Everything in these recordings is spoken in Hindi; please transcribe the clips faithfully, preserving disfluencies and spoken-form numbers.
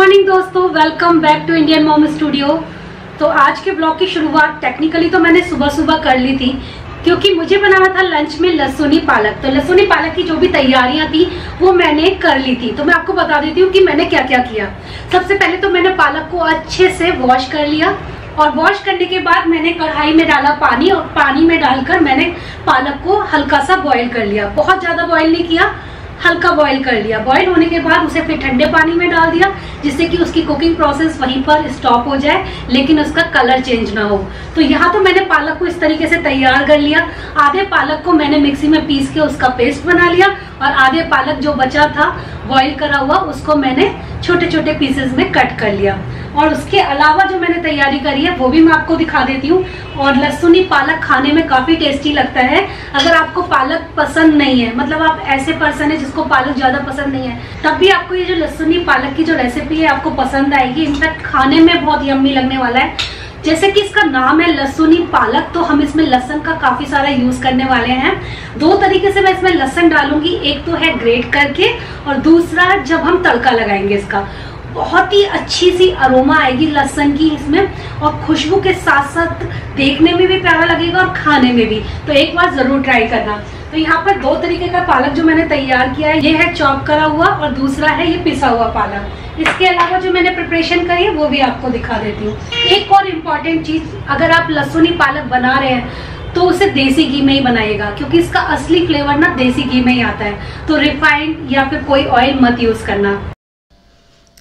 मॉर्निंग दोस्तों, welcome back to Indian mom studio. तो आज के ब्लॉग की शुरुआत टेक्निकली तो मैंने सुबह सुबह कर ली थी क्योंकि मुझे बनाना था लंच में लहसुनी पालक। तो लहसुनी पालक की जो भी तैयारियां थी वो मैंने कर ली थी। तो मैं आपको बता देती हूँ कि मैंने क्या क्या किया। सबसे पहले तो मैंने पालक को अच्छे से वॉश कर लिया और वॉश करने के बाद मैंने कढ़ाई में डाला पानी और पानी में डालकर मैंने पालक को हल्का सा बॉयल कर लिया। बहुत ज़्यादा बॉयल नहीं किया, हल्का बॉईल कर लिया। बॉईल होने के बाद उसे फिर ठंडे पानी में डाल दिया जिससे कि उसकी कुकिंग प्रोसेस वहीं पर स्टॉप हो जाए लेकिन उसका कलर चेंज ना हो। तो यहाँ तो मैंने पालक को इस तरीके से तैयार कर लिया। आधे पालक को मैंने मिक्सी में पीस के उसका पेस्ट बना लिया और आधे पालक जो बचा था बॉईल करा हुआ उसको मैंने छोटे छोटे पीसेस में कट कर लिया। और उसके अलावा जो मैंने तैयारी करी है वो भी मैं आपको दिखा देती हूँ। और लहसुनी पालक खाने में काफ़ी टेस्टी लगता है। अगर आपको पालक पसंद नहीं है, मतलब आप ऐसे पर्सन है जिसको पालक ज़्यादा पसंद नहीं है, तब भी आपको ये जो लहसुनी पालक की जो रेसिपी है आपको पसंद आएगी। इनफैक्ट खाने में बहुत यम्मी लगने वाला है। जैसे कि इसका नाम है लहसुनी पालक, तो हम इसमें लहसुन का काफ़ी सारा यूज़ करने वाले हैं। दो तरीके से मैं इसमें लहसुन डालूंगी, एक तो है ग्रेट करके और दूसरा जब हम तड़का लगाएंगे। इसका बहुत ही अच्छी सी अरोमा आएगी लहसुन की इसमें और खुशबू के साथ साथ देखने में भी प्यारा लगेगा और खाने में भी। तो एक बार ज़रूर ट्राई करना। तो यहाँ पर दो तरीके का पालक जो मैंने तैयार किया है, ये है चॉप करा हुआ और दूसरा है ये पिसा हुआ पालक। इसके अलावा जो मैंने प्रिपरेशन करी है वो भी आपको दिखा देती हूँ। एक और इम्पॉर्टेंट चीज़, अगर आप लहसुनी पालक बना रहे हैं तो उसे देसी घी में ही बनाइएगा क्योंकि इसका असली फ्लेवर ना देसी घी में ही आता है। तो रिफाइंड या फिर कोई ऑयल मत यूज़ करना।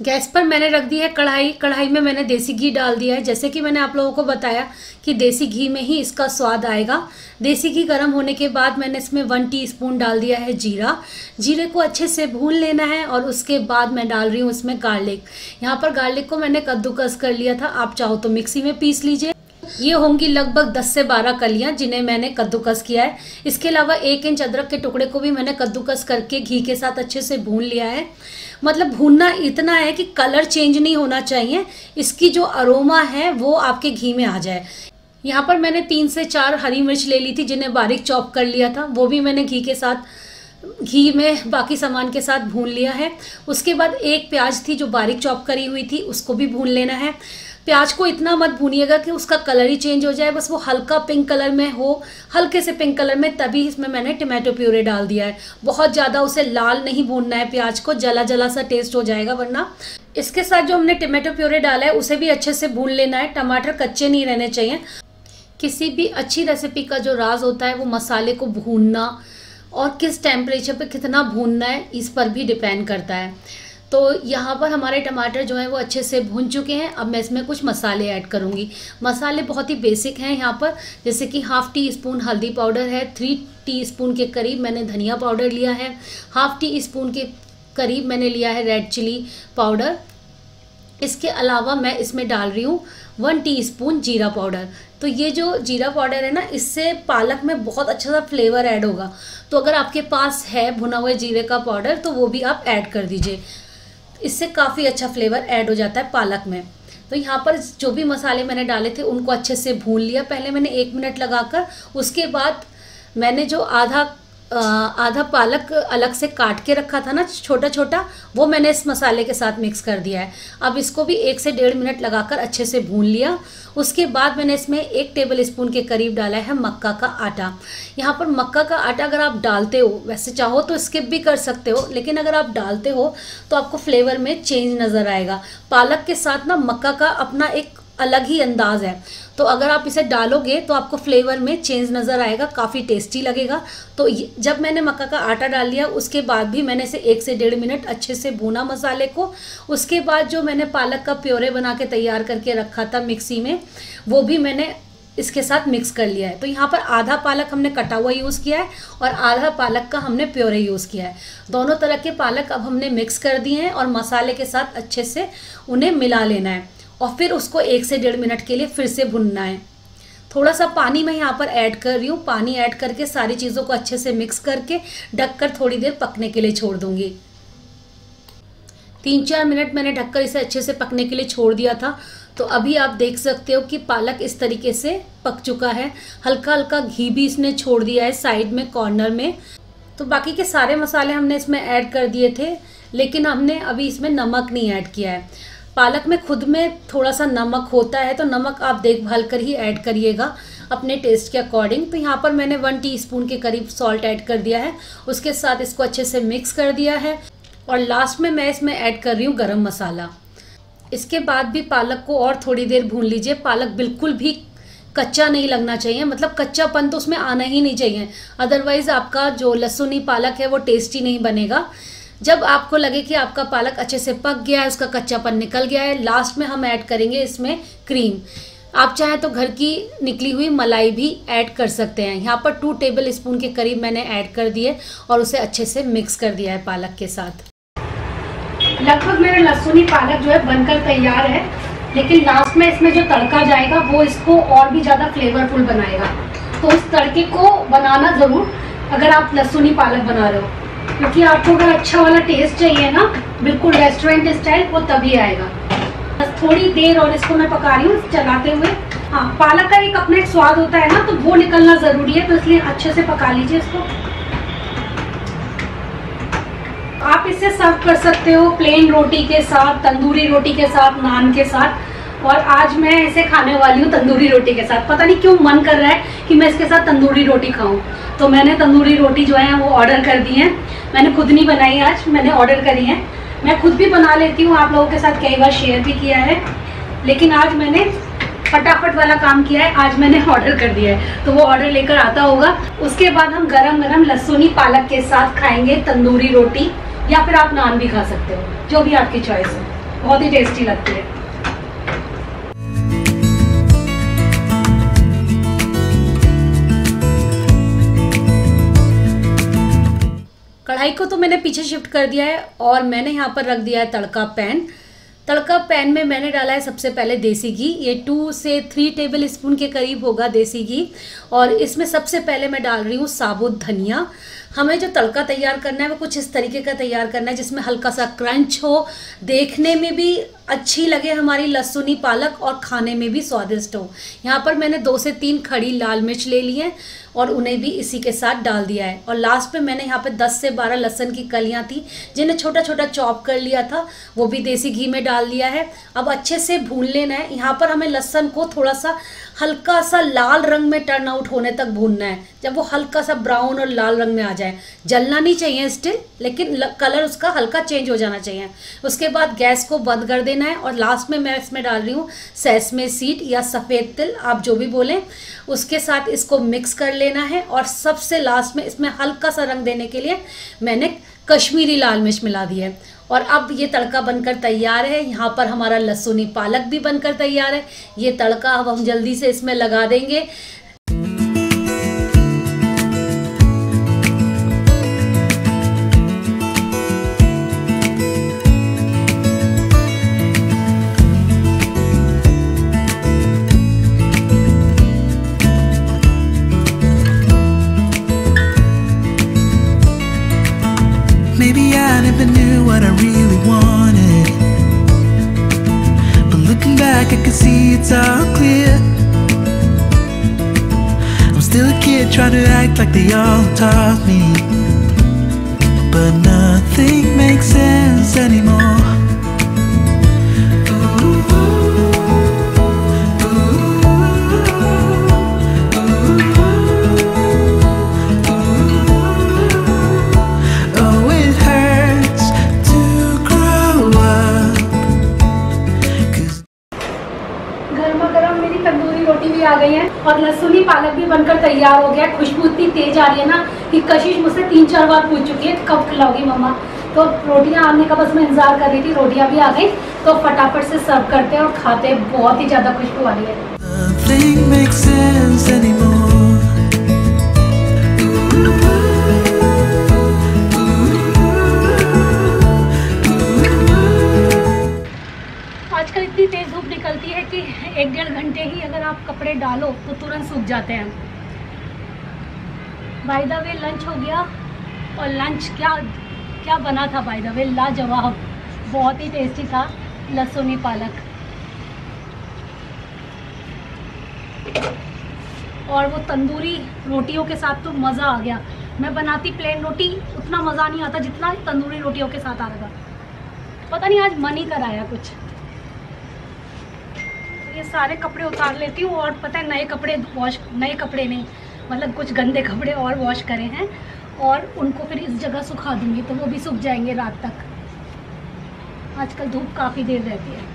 गैस पर मैंने रख दी है कढ़ाई। कढ़ाई में मैंने देसी घी डाल दिया है। जैसे कि मैंने आप लोगों को बताया कि देसी घी में ही इसका स्वाद आएगा। देसी घी गर्म होने के बाद मैंने इसमें वन टीस्पून डाल दिया है जीरा। जीरे को अच्छे से भून लेना है और उसके बाद मैं डाल रही हूँ इसमें गार्लिक। यहाँ पर गार्लिक को मैंने कद्दूकस कर लिया था, आप चाहो तो मिक्सी में पीस लीजिए। ये होंगी लगभग दस से बारह कलियाँ जिन्हें मैंने कद्दूकस किया है। इसके अलावा एक इंच अदरक के टुकड़े को भी मैंने कद्दूकस करके घी के साथ अच्छे से भून लिया है। मतलब भूनना इतना है कि कलर चेंज नहीं होना चाहिए, इसकी जो अरोमा है वो आपके घी में आ जाए। यहाँ पर मैंने तीन से चार हरी मिर्च ले ली थी जिन्हें बारीक चॉप कर लिया था, वो भी मैंने घी के साथ घी में बाकी सामान के साथ भून लिया है। उसके बाद एक प्याज थी जो बारीक चॉप करी हुई थी, उसको भी भून लेना है। प्याज को इतना मत भूनिएगा कि उसका कलर ही चेंज हो जाए, बस वो हल्का पिंक कलर में हो, हल्के से पिंक कलर में, तभी इसमें मैंने टमाटो प्यूरे डाल दिया है। बहुत ज़्यादा उसे लाल नहीं भूनना है, प्याज को जला जला सा टेस्ट हो जाएगा वरना। इसके साथ जो हमने टमाटो प्यूरे डाला है उसे भी अच्छे से भून लेना है। टमाटर कच्चे नहीं रहने चाहिए। किसी भी अच्छी रेसिपी का जो राज होता है वो मसाले को भूनना और किस टेम्परेचर पर कितना भूनना है इस पर भी डिपेंड करता है। तो यहाँ पर हमारे टमाटर जो हैं वो अच्छे से भून चुके हैं। अब मैं इसमें कुछ मसाले ऐड करूँगी। मसाले बहुत ही बेसिक हैं यहाँ पर, जैसे कि हाफ़ टी स्पून हल्दी पाउडर है, थ्री टी स्पून के करीब मैंने धनिया पाउडर लिया है, हाफ़ टी स्पून के करीब मैंने लिया है रेड चिली पाउडर। इसके अलावा मैं इसमें डाल रही हूँ वन टी स्पून जीरा पाउडर। तो ये जो जीरा पाउडर है ना, इससे पालक में बहुत अच्छा सा फ्लेवर ऐड होगा। तो अगर आपके पास है भुना हुआ जीरे का पाउडर तो वो भी आप ऐड कर दीजिए, इससे काफ़ी अच्छा फ्लेवर ऐड हो जाता है पालक में। तो यहाँ पर जो भी मसाले मैंने डाले थे उनको अच्छे से भून लिया। पहले मैंने एक मिनट लगाकर, उसके बाद मैंने जो आधा आधा पालक अलग से काट के रखा था ना छोटा छोटा, वो मैंने इस मसाले के साथ मिक्स कर दिया है। अब इसको भी एक से डेढ़ मिनट लगाकर अच्छे से भून लिया। उसके बाद मैंने इसमें एक टेबल स्पून के करीब डाला है मक्का का आटा। यहाँ पर मक्का का आटा अगर आप डालते हो, वैसे चाहो तो स्किप भी कर सकते हो, लेकिन अगर आप डालते हो तो आपको फ्लेवर में चेंज नज़र आएगा। पालक के साथ ना मक्का का अपना एक अलग ही अंदाज है, तो अगर आप इसे डालोगे तो आपको फ्लेवर में चेंज नज़र आएगा, काफ़ी टेस्टी लगेगा। तो जब मैंने मक्का का आटा डाल लिया उसके बाद भी मैंने इसे एक से डेढ़ मिनट अच्छे से भूना मसाले को। उसके बाद जो मैंने पालक का प्योरे बना के तैयार करके रखा था मिक्सी में, वो भी मैंने इसके साथ मिक्स कर लिया है। तो यहाँ पर आधा पालक हमने कटा हुआ यूज़ किया है और आधा पालक का हमने प्योरे यूज़ किया है। दोनों तरह के पालक अब हमने मिक्स कर दिए हैं और मसाले के साथ अच्छे से उन्हें मिला लेना है और फिर उसको एक से डेढ़ मिनट के लिए फिर से भुनना है। थोड़ा सा पानी मैं यहाँ पर ऐड कर रही हूँ। पानी ऐड करके सारी चीज़ों को अच्छे से मिक्स करके ढककर थोड़ी देर पकने के लिए छोड़ दूँगी। तीन चार मिनट मैंने ढककर इसे अच्छे से पकने के लिए छोड़ दिया था। तो अभी आप देख सकते हो कि पालक इस तरीके से पक चुका है। हल्का हल्का घी भी इसने छोड़ दिया है साइड में, कॉर्नर में। तो बाकी के सारे मसाले हमने इसमें ऐड कर दिए थे, लेकिन हमने अभी इसमें नमक नहीं ऐड किया है। पालक में खुद में थोड़ा सा नमक होता है, तो नमक आप देखभाल कर ही ऐड करिएगा अपने टेस्ट के अकॉर्डिंग। तो यहाँ पर मैंने वन टीस्पून के करीब सॉल्ट ऐड कर दिया है, उसके साथ इसको अच्छे से मिक्स कर दिया है। और लास्ट में मैं इसमें ऐड कर रही हूँ गरम मसाला। इसके बाद भी पालक को और थोड़ी देर भून लीजिए। पालक बिल्कुल भी कच्चा नहीं लगना चाहिए, मतलब कच्चापन तो उसमें आना ही नहीं चाहिए, अदरवाइज़ आपका जो लहसुनी पालक है वो टेस्टी नहीं बनेगा। जब आपको लगे कि आपका पालक अच्छे से पक गया है, उसका कच्चापन निकल गया है, लास्ट में हम ऐड करेंगे इसमें क्रीम। आप चाहें तो घर की निकली हुई मलाई भी ऐड कर सकते हैं। यहाँ पर टू टेबल स्पून के करीब मैंने ऐड कर दिए और उसे अच्छे से मिक्स कर दिया है पालक के साथ। लगभग मेरा लहसुनी पालक जो है बनकर तैयार है, लेकिन लास्ट में इसमें जो तड़का जाएगा वो इसको और भी ज़्यादा फ्लेवरफुल बनाएगा। तो उस तड़के को बनाना ज़रूर अगर आप लहसुनी पालक बना रहे हो, क्योंकि आपको अगर अच्छा वाला टेस्ट चाहिए ना, बिल्कुल रेस्टोरेंट स्टाइल, वो तभी आएगा। बस थोड़ी देर और इसको मैं पका रही हूँ चलाते हुए। हाँ, पालक का एक अपना एक स्वाद होता है ना, तो वो निकलना ज़रूरी है, तो इसलिए अच्छे से पका लीजिए इसको। आप इसे सर्व कर सकते हो प्लेन रोटी के साथ, तंदूरी रोटी के साथ, नान के साथ। और आज मैं इसे खाने वाली हूँ तंदूरी रोटी के साथ। पता नहीं क्यों मन कर रहा है कि मैं इसके साथ तंदूरी रोटी खाऊँ, तो मैंने तंदूरी रोटी जो है वो ऑर्डर कर दी है। मैंने खुद नहीं बनाई, आज मैंने ऑर्डर करी है। मैं खुद भी बना लेती हूँ, आप लोगों के साथ कई बार शेयर भी किया है, लेकिन आज मैंने फटाफट वाला काम किया है। आज मैंने ऑर्डर कर दिया है, तो वो ऑर्डर लेकर आता होगा। उसके बाद हम गरम गरम लहसुनी पालक के साथ खाएंगे तंदूरी रोटी, या फिर आप नान भी खा सकते हो, जो भी आपकी चॉइस हो। बहुत ही टेस्टी लगती है। कढ़ाई को तो मैंने पीछे शिफ्ट कर दिया है और मैंने यहाँ पर रख दिया है तड़का पैन। तड़का पैन में मैंने डाला है सबसे पहले देसी घी। ये टू से थ्री टेबल स्पून के करीब होगा देसी घी। और इसमें सबसे पहले मैं डाल रही हूँ साबुत धनिया। हमें जो तड़का तैयार करना है वो कुछ इस तरीके का तैयार करना है जिसमें हल्का सा क्रंच हो, देखने में भी अच्छी लगे हमारी लहसुनी पालक, और खाने में भी स्वादिष्ट हो। यहाँ पर मैंने दो से तीन खड़ी लाल मिर्च ले ली है और उन्हें भी इसी के साथ डाल दिया है। और लास्ट पे मैंने यहाँ पे दस से बारह लहसुन की कलियाँ थी जिन्हें छोटा छोटा चॉप कर लिया था, वो भी देसी घी में डाल दिया है। अब अच्छे से भून लेना है। यहाँ पर हमें लहसुन को थोड़ा सा हल्का सा लाल रंग में टर्न आउट होने तक भूनना है। जब वो हल्का सा ब्राउन और लाल रंग में आ जाए, जलना नहीं चाहिए स्टिल, लेकिन कलर उसका हल्का चेंज हो जाना चाहिए। उसके बाद गैस को बंद कर देना है। और लास्ट में मैं इसमें डाल रही हूँ सेसमे सीड या सफ़ेद तिल, आप जो भी बोलें, उसके साथ इसको मिक्स कर लेना है। और सबसे लास्ट में इसमें हल्का सा रंग देने के लिए मैंने कश्मीरी लाल मिर्च मिला दी है। और अब ये तड़का बनकर तैयार है। यहाँ पर हमारा लहसुनी पालक भी बनकर तैयार है। ये तड़का अब हम जल्दी से इसमें लगा देंगे। Try to act like they all taught me, but nothing makes sense anymore. Oh, it hurts to grow up. गर्मा गर्म मेरी तंदूरी रोटी भी आ गई है और लहसुनी पालक भी बनकर तैयार हो गया। खुशबू इतनी तेज आ रही है ना कि कशिश मुझसे तीन चार बार पूछ चुकी है कब खिलाओगी मम्मा। तो रोटियां आने का बस मैं इंतजार कर रही थी, रोटियां भी आ गई, तो फटाफट से सर्व करते हैं और खाते हैं। बहुत ही ज़्यादा खुशबू आ रही है। तेज धूप निकलती है कि एक डेढ़ घंटे ही अगर आप कपड़े डालो तो तुरंत सूख जाते हैं। बाय द वे लंच हो गया, और लंच क्या क्या बना था बाय द वे, लाजवाब, बहुत ही टेस्टी था लहसुनी पालक। और वो तंदूरी रोटियों के साथ तो मज़ा आ गया। मैं बनाती प्लेन रोटी, उतना मज़ा नहीं आता जितना तंदूरी रोटियों के साथ आता था। पता नहीं आज मन ही कराया कुछ। ये सारे कपड़े उतार लेती हूँ और पता है नए कपड़े वॉश, नए कपड़े नहीं मतलब कुछ गंदे कपड़े और वॉश करे हैं और उनको फिर इस जगह सुखा दूंगी तो वो भी सूख जाएंगे रात तक। आजकल धूप काफ़ी देर रहती है।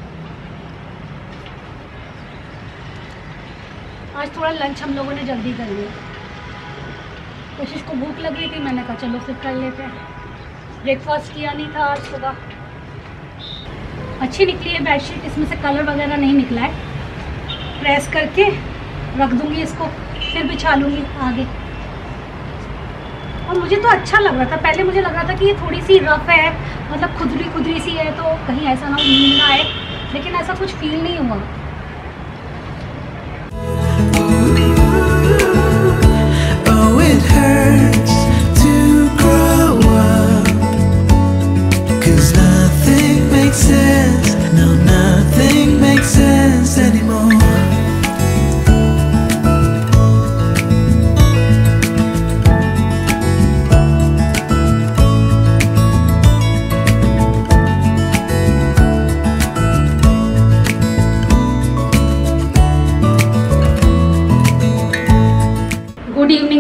आज थोड़ा लंच हम लोगों ने जल्दी कर लिया, कोशिश को भूख लग रही थी, मैंने कहा चलो फिर कर लेते हैं। ब्रेकफास्ट किया नहीं था आज सुबह। अच्छी निकली है बेडशीट, इसमें से कलर वगैरह नहीं निकला है। प्रेस करके रख दूंगी इसको, फिर बिछा लूँगी आगे। और मुझे तो अच्छा लग रहा था, पहले मुझे लग रहा था कि ये थोड़ी सी रफ है, मतलब खुदरी खुदरी सी है, तो कहीं ऐसा ना नींद ना आए, लेकिन ऐसा कुछ फील नहीं हुआ।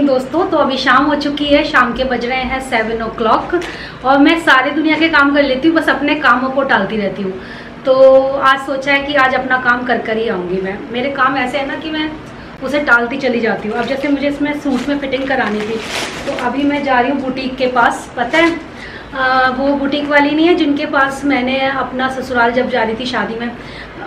दोस्तों तो अभी शाम हो चुकी है, शाम के बज रहे हैं सेवन ओ क्लॉक, और मैं सारी दुनिया के काम कर लेती हूँ, बस अपने कामों को टालती रहती हूँ। तो आज सोचा है कि आज अपना काम कर कर ही आऊँगी मैं। मेरे काम ऐसे है ना कि मैं उसे टालती चली जाती हूँ। अब जैसे मुझे इसमें सूट में फिटिंग करानी थी, तो अभी मैं जा रही हूँ बुटीक के पास। पता है आ, वो बुटीक वाली नहीं है जिनके पास मैंने अपना ससुराल जब जा रही थी शादी में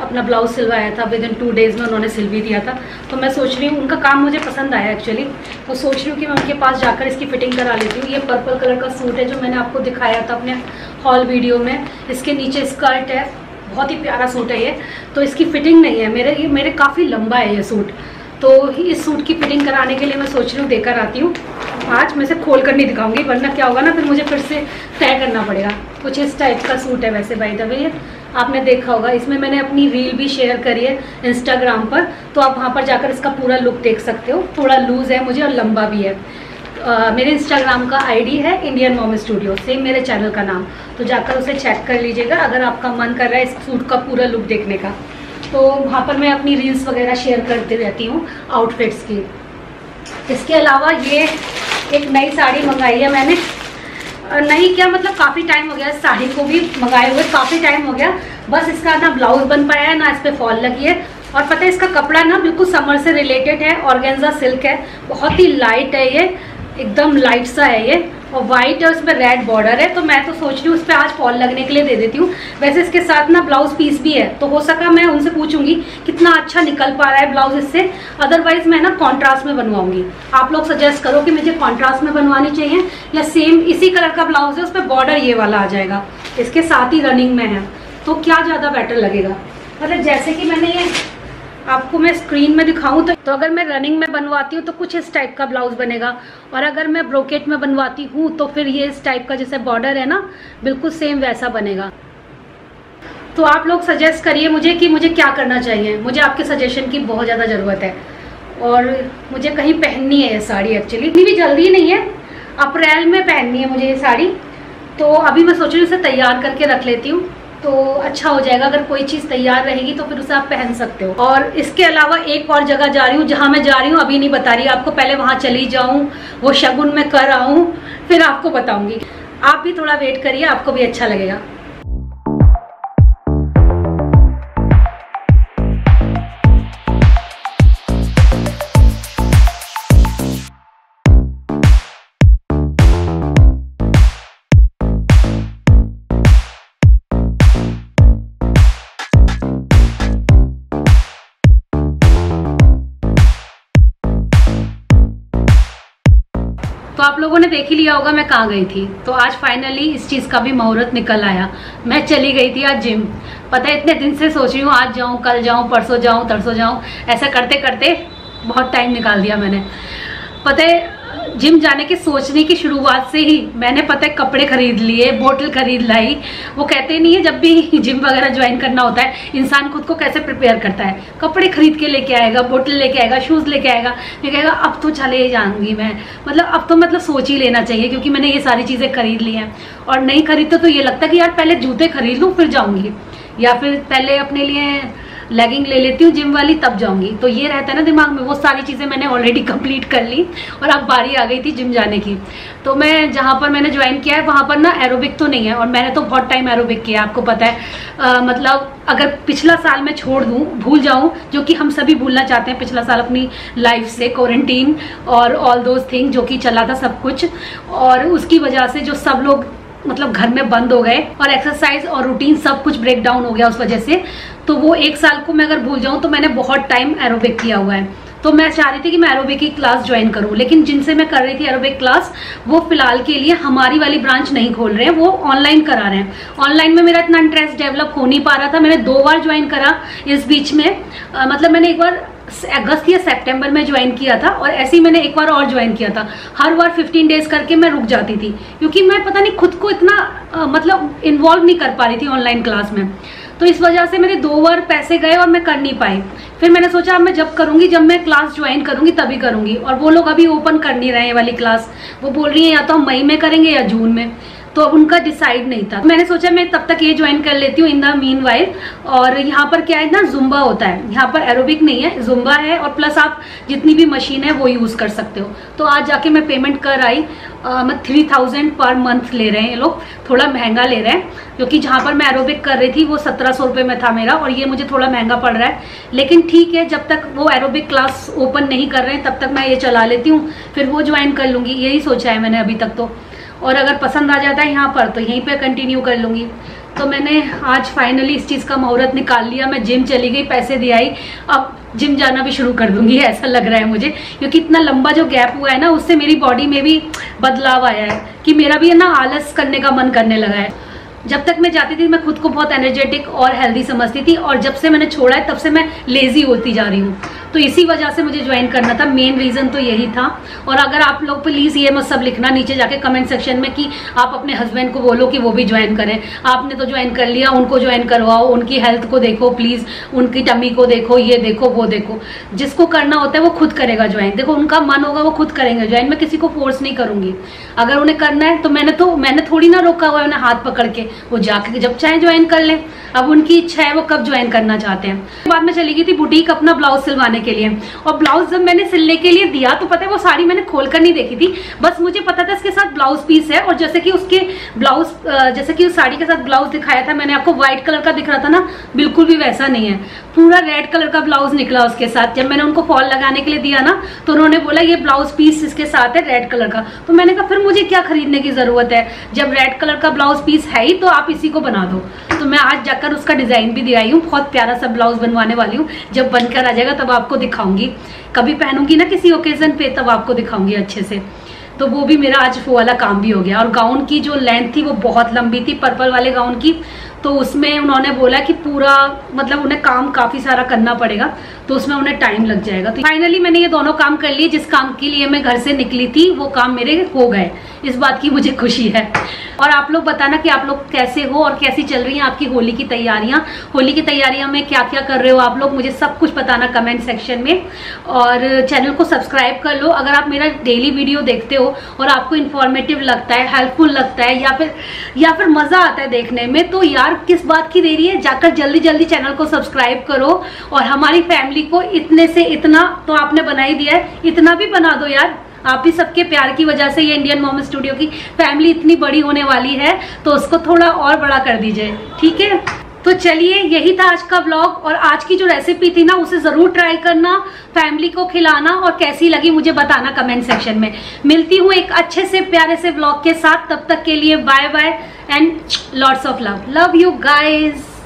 अपना ब्लाउज सिलवाया था, विद इन टू डेज़ में उन्होंने सिल भी दिया था। तो मैं सोच रही हूँ, उनका काम मुझे पसंद आया एक्चुअली, तो सोच रही हूँ कि मैं उनके पास जाकर इसकी फिटिंग करा लेती हूँ। ये पर्पल कलर का सूट है जो मैंने आपको दिखाया था अपने हॉल वीडियो में, इसके नीचे स्कर्ट है, बहुत ही प्यारा सूट है ये। तो इसकी फ़िटिंग नहीं है मेरे, ये मेरे काफ़ी लंबा है ये सूट, तो इस सूट की फिटिंग कराने के लिए मैं सोच रही हूँ देकर आती हूँ। आज मैं इसे खोल कर नहीं दिखाऊंगी, वरना क्या होगा ना फिर मुझे फिर से तय करना पड़ेगा। कुछ इस टाइप का सूट है वैसे भाई तभी, ये आपने देखा होगा, इसमें मैंने अपनी रील भी शेयर करी है इंस्टाग्राम पर, तो आप वहाँ पर जाकर इसका पूरा लुक देख सकते हो। थोड़ा लूज़ है मुझे और लंबा भी है। आ, मेरे इंस्टाग्राम का आईडी है इंडियन मॉम स्टूडियो, सेम मेरे चैनल का नाम, तो जाकर उसे चेक कर लीजिएगा अगर आपका मन कर रहा है इस सूट का पूरा लुक देखने का। तो वहाँ पर मैं अपनी रील्स वगैरह शेयर करती रहती हूँ आउटफिट्स की। इसके अलावा ये एक नई साड़ी मंगाई है मैंने, नहीं क्या मतलब काफ़ी टाइम हो गया इस साड़ी को भी मंगाए हुए, काफ़ी टाइम हो गया। बस इसका ना ब्लाउज बन पाया है ना इस पर फॉल लगी है। और पता है इसका कपड़ा ना बिल्कुल समर से रिलेटेड है, ऑर्गेन्जा सिल्क है, बहुत ही लाइट है ये, एकदम लाइट सा है ये, और वाइट है, उसमें रेड बॉर्डर है। तो मैं तो सोच रही हूँ उस पर आज फॉल लगने के लिए दे देती हूँ। वैसे इसके साथ ना ब्लाउज पीस भी है, तो हो सका मैं उनसे पूछूंगी कितना अच्छा निकल पा रहा है ब्लाउज इससे, अदरवाइज मैं ना कॉन्ट्रास्ट में बनवाऊंगी। आप लोग सजेस्ट करो कि मुझे कॉन्ट्रास्ट में बनवानी चाहिए या सेम इसी कलर का ब्लाउज है उस पर बॉर्डर ये वाला आ जाएगा, इसके साथ ही रनिंग में है, तो क्या ज़्यादा बेटर लगेगा। मतलब जैसे कि मैंने ये आपको मैं स्क्रीन में दिखाऊं तो, तो अगर मैं रनिंग में बनवाती हूँ तो कुछ इस टाइप का ब्लाउज बनेगा, और अगर मैं ब्रोकेट में बनवाती हूँ तो फिर ये इस टाइप का जैसे बॉर्डर है ना बिल्कुल सेम वैसा बनेगा। तो आप लोग सजेस्ट करिए मुझे कि मुझे क्या करना चाहिए, मुझे आपके सजेशन की बहुत ज़्यादा ज़रूरत है। और मुझे कहीं पहननी है ये साड़ी एक्चुअली, इतनी भी जल्दी नहीं है, अप्रैल में पहननी है मुझे ये साड़ी। तो अभी मैं सोच रही हूँ इसे तैयार करके रख लेती हूँ तो अच्छा हो जाएगा। अगर कोई चीज़ तैयार रहेगी तो फिर उसे आप पहन सकते हो। और इसके अलावा एक और जगह जा रही हूँ, जहाँ मैं जा रही हूँ अभी नहीं बता रही आपको, पहले वहाँ चली जाऊँ, वो शगुन में कर आऊँ, फिर आपको बताऊँगी। आप भी थोड़ा वेट करिए, आपको भी अच्छा लगेगा। तो आप लोगों ने देख ही लिया होगा मैं कहाँ गई थी। तो आज फाइनली इस चीज़ का भी मुहूर्त निकल आया, मैं चली गई थी आज जिम। पता है इतने दिन से सोच रही हूँ आज जाऊँ, कल जाऊँ, परसों जाऊँ, तरसों जाऊँ, ऐसा करते करते बहुत टाइम निकाल दिया मैंने। पता है जिम जाने के सोचने की शुरुआत से ही मैंने पता है कपड़े खरीद लिए, बोतल खरीद लाई। वो कहते नहीं है जब भी जिम वगैरह ज्वाइन करना होता है इंसान खुद को कैसे प्रिपेयर करता है, कपड़े खरीद के लेके आएगा, बोतल लेके आएगा, शूज लेके आएगा, ये कहेगा अब तो चले जाऊंगी मैं, मतलब अब तो मतलब सोच ही लेना चाहिए क्योंकि मैंने ये सारी चीजें खरीद ली हैं। और नहीं खरीदते तो ये लगता है कि यार पहले जूते खरीद लूँ फिर जाऊंगी, या फिर पहले अपने लिए लेगिंग ले लेती हूँ जिम वाली तब जाऊंगी। तो ये रहता है ना दिमाग में, वो सारी चीज़ें मैंने ऑलरेडी कंप्लीट कर ली और अब बारी आ गई थी जिम जाने की। तो मैं जहाँ पर मैंने ज्वाइन किया है वहाँ पर ना एरोबिक तो नहीं है, और मैंने तो बहुत टाइम एरोबिक किया है आपको पता है। आ, मतलब अगर पिछला साल मैं छोड़ दूँ, भूल जाऊँ, जो कि हम सभी भूलना चाहते हैं पिछला साल अपनी लाइफ से, क्वारंटीन और ऑल दोज थिंग जो कि चला था सब कुछ, और उसकी वजह से जो सब लोग मतलब घर में बंद हो गए और एक्सरसाइज और रूटीन सब कुछ ब्रेक डाउन हो गया उस वजह से। तो वो एक साल को मैं अगर भूल जाऊँ तो मैंने बहुत टाइम एरोबिक किया हुआ है। तो मैं चाह रही थी कि मैं एरोबिक की क्लास ज्वाइन करूँ, लेकिन जिनसे मैं कर रही थी एरोबिक क्लास वो फिलहाल के लिए हमारी वाली ब्रांच नहीं खोल रहे हैं, वो ऑनलाइन करा रहे हैं। ऑनलाइन में मेरा इतना इंटरेस्ट डेवलप हो नहीं पा रहा था, मैंने दो बार ज्वाइन करा इस बीच में। आ, मतलब मैंने एक बार अगस्त या सितंबर में ज्वाइन किया था और ऐसे ही मैंने एक बार और ज्वाइन किया था। हर बार पंद्रह डेज करके मैं रुक जाती थी क्योंकि मैं पता नहीं खुद को इतना आ, मतलब इन्वॉल्व नहीं कर पा रही थी ऑनलाइन क्लास में। तो इस वजह से मेरे दो बार पैसे गए और मैं कर नहीं पाई। फिर मैंने सोचा अब मैं जब करूँगी, जब मैं क्लास ज्वाइन करूँगी तभी करूँगी। और वो लोग अभी ओपन कर नहीं रहे हैं वाली क्लास, वो बोल रही हैं या तो हम मई में करेंगे या जून में, तो उनका डिसाइड नहीं था। मैंने सोचा मैं तब तक ये ज्वाइन कर लेती हूँ इन द मीन वाइल। और यहाँ पर क्या है ना, जुम्बा होता है, यहाँ पर एरोबिक नहीं है, जुम्बा है, और प्लस आप जितनी भी मशीन है वो यूज़ कर सकते हो। तो आज जाके मैं पेमेंट कर आई, मैं थ्री थाउजेंड पर मंथ ले रहे हैं ये लोग, थोड़ा महंगा ले रहे हैं क्योंकि जहाँ पर मैं एरोबिक कर रही थी वो सत्रह सौ रुपये में था मेरा, और ये मुझे थोड़ा महंगा पड़ रहा है। लेकिन ठीक है, जब तक वो एरोबिक क्लास ओपन नहीं कर रहे हैं तब तक मैं ये चला लेती हूँ, फिर वो ज्वाइन कर लूँगी, यही सोचा है मैंने अभी तक तो। और अगर पसंद आ जाता है यहाँ पर तो यहीं पे कंटिन्यू कर लूँगी। तो मैंने आज फाइनली इस चीज़ का मुहूर्त निकाल लिया, मैं जिम चली गई, पैसे दे आई, अब जिम जाना भी शुरू कर दूंगी ऐसा लग रहा है मुझे, क्योंकि इतना लंबा जो गैप हुआ है ना उससे मेरी बॉडी में भी बदलाव आया है कि मेरा भी ना आलस करने का मन करने लगा है। जब तक मैं जाती थी मैं खुद को बहुत एनर्जेटिक और हेल्दी समझती थी, और जब से मैंने छोड़ा है तब से मैं लेजी होती जा रही हूँ। तो इसी वजह से मुझे ज्वाइन करना था, मेन रीज़न तो यही था। और अगर आप लोग प्लीज़ ये मत सब लिखना नीचे जाके कमेंट सेक्शन में कि आप अपने हस्बैंड को बोलो कि वो भी ज्वाइन करें, आपने तो ज्वाइन कर लिया, उनको ज्वाइन करवाओ, उनकी हेल्थ को देखो प्लीज़, उनकी टमी को देखो, ये देखो वो देखो। जिसको करना होता है वो खुद करेगा ज्वाइन, देखो उनका मन होगा वो खुद करेंगे ज्वाइन, मैं किसी को फोर्स नहीं करूँगी। अगर उन्हें करना है तो मैंने तो मैंने थोड़ी ना रोका हुआ है उन्हें हाथ पकड़ के, वो जाके जब चाहे ज्वाइन कर लें, अब उनकी इच्छा है वो कब ज्वाइन करना चाहते हैं। बाद में चली गई थी बुटीक अपना ब्लाउज सिलवाने के लिए, और ब्लाउज जब मैंने सिलने के लिए दिया तो पता है वो साड़ी मैंने खोल कर नहीं देखी थी, बस मुझे पता था इसके साथ ब्लाउज पीस है। और जैसे कि उसके ब्लाउज जैसे कि उस साड़ी के साथ ब्लाउज दिखाया था मैंने आपको, व्हाइट कलर का दिख रहा था ना, बिल्कुल भी वैसा नहीं है, पूरा रेड कलर का ब्लाउज निकला उसके साथ। जब मैंने उनको फॉल लगाने के लिए दिया ना तो उन्होंने बोला ये ब्लाउज पीस इसके साथ है रेड कलर का। तो मैंने कहा फिर मुझे क्या खरीदने की जरूरत है, जब रेड कलर का ब्लाउज पीस है ही तो आप इसी को बना दो। तो मैं आज जाकर उसका डिजाइन भी दिखाई हूँ, बहुत प्यारा सा ब्लाउज बनवाने वाली हूँ, जब बनकर आ जाएगा तब आपको दिखाऊंगी, कभी पहनूंगी ना किसी ओकेजन पे तब आपको दिखाऊंगी अच्छे से। तो वो भी मेरा आज वो वाला काम भी हो गया। और गाउन की जो लेंथ थी वो बहुत लंबी थी, पर्पल वाले गाउन की, तो उसमें उन्होंने बोला कि पूरा मतलब उन्हें काम काफ़ी सारा करना पड़ेगा तो उसमें उन्हें टाइम लग जाएगा। तो फाइनली मैंने ये दोनों काम कर लिए, जिस काम के लिए मैं घर से निकली थी वो काम मेरे हो गए, इस बात की मुझे खुशी है। और आप लोग बताना कि आप लोग कैसे हो और कैसी चल रही हैं आपकी होली की तैयारियाँ, होली की तैयारियाँ में क्या क्या कर रहे हो आप लोग, मुझे सब कुछ बताना कमेंट सेक्शन में। और चैनल को सब्सक्राइब कर लो अगर आप मेरा डेली वीडियो देखते हो और आपको इन्फॉर्मेटिव लगता है, हेल्पफुल लगता है, या फिर या फिर मज़ा आता है देखने में, तो यार किस बात की देरी है, जाकर जल्दी जल्दी चैनल को सब्सक्राइब करो। और हमारी फैमिली को इतने से इतना तो आपने बना ही दिया है, इतना भी बना दो यार, आप ही सबके प्यार की वजह से ये इंडियन मॉम स्टूडियो की फैमिली इतनी बड़ी होने वाली है, तो उसको थोड़ा और बड़ा कर दीजिए, ठीक है। तो चलिए यही था आज का ब्लॉग, और आज की जो रेसिपी थी ना उसे ज़रूर ट्राई करना, फैमिली को खिलाना, और कैसी लगी मुझे बताना कमेंट सेक्शन में। मिलती हूँ एक अच्छे से प्यारे से ब्लॉग के साथ, तब तक के लिए bye bye and lots of love, love you guys.